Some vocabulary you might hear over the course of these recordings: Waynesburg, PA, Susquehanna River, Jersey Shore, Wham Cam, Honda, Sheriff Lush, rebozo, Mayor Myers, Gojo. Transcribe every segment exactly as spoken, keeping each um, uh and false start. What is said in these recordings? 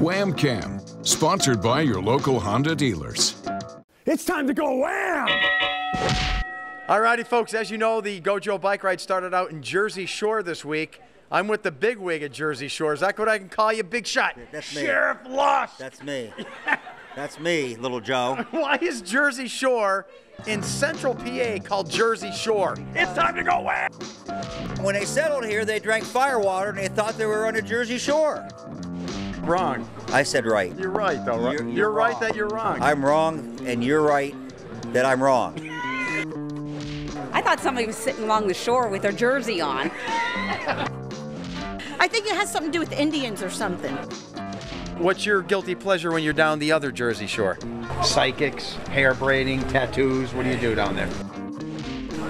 Wham Cam, sponsored by your local Honda dealers. It's time to go wham! Alrighty, folks, as you know, the Gojo bike ride started out in Jersey Shore this week. I'm with the big wig at Jersey Shore. Is that what I can call you? Big shot. That's me. Sheriff Lush. That's me. That's me, little Joe. Why is Jersey Shore in central P A called Jersey Shore? It's time to go wham! When they settled here, they drank firewater and they thought they were on the Jersey Shore. Wrong. I said right. You're right, though. Right? You're, you're, you're right that you're wrong. I'm wrong, and you're right that I'm wrong. I thought somebody was sitting along the shore with their jersey on. I think it has something to do with Indians or something. What's your guilty pleasure when you're down the other Jersey Shore? Psychics, hair braiding, tattoos. What do you do down there?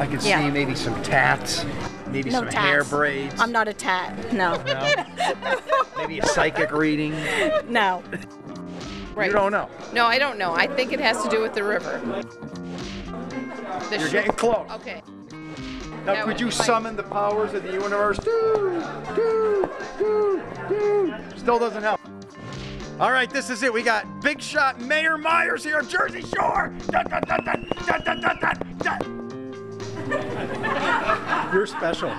I could yeah. see maybe some tats, maybe no some tats. hair braids. I'm not a tat, no. no. Maybe a psychic reading. No. Right. You don't know. No, I don't know. I think it has to do with the river. The you're getting close. Okay. Now, that could you summon the powers of the universe? Do, do, do, do. Still doesn't help. All right, this is it. We got Big Shot Mayor Myers here, Jersey Shore. Dun, dun, dun, dun, dun, dun, dun, dun. You're special.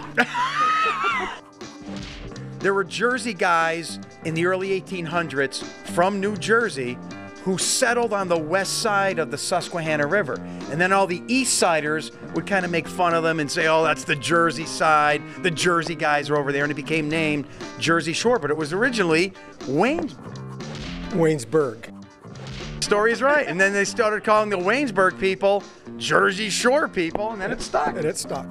There were Jersey guys in the early eighteen hundreds from New Jersey who settled on the west side of the Susquehanna River. And then all the east siders would kind of make fun of them and say, oh, that's the Jersey side. The Jersey guys are over there. And it became named Jersey Shore, but it was originally Waynesburg. Waynesburg. Story is right. And then they started calling the Waynesburg people Jersey Shore people, and then it stuck. And it stuck.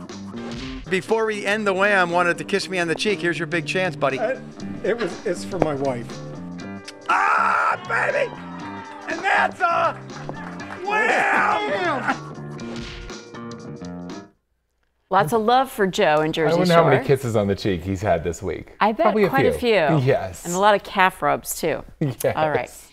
Before we end the wham, wanted to kiss me on the cheek. Here's your big chance, buddy. I, it was. It's for my wife. Ah, baby! And that's a wham! Lots of love for Joe in Jersey Shore. I wonder how many kisses on the cheek he's had this week. I bet Probably quite a few. a few. Yes. And a lot of calf rubs, too. Yes. All right.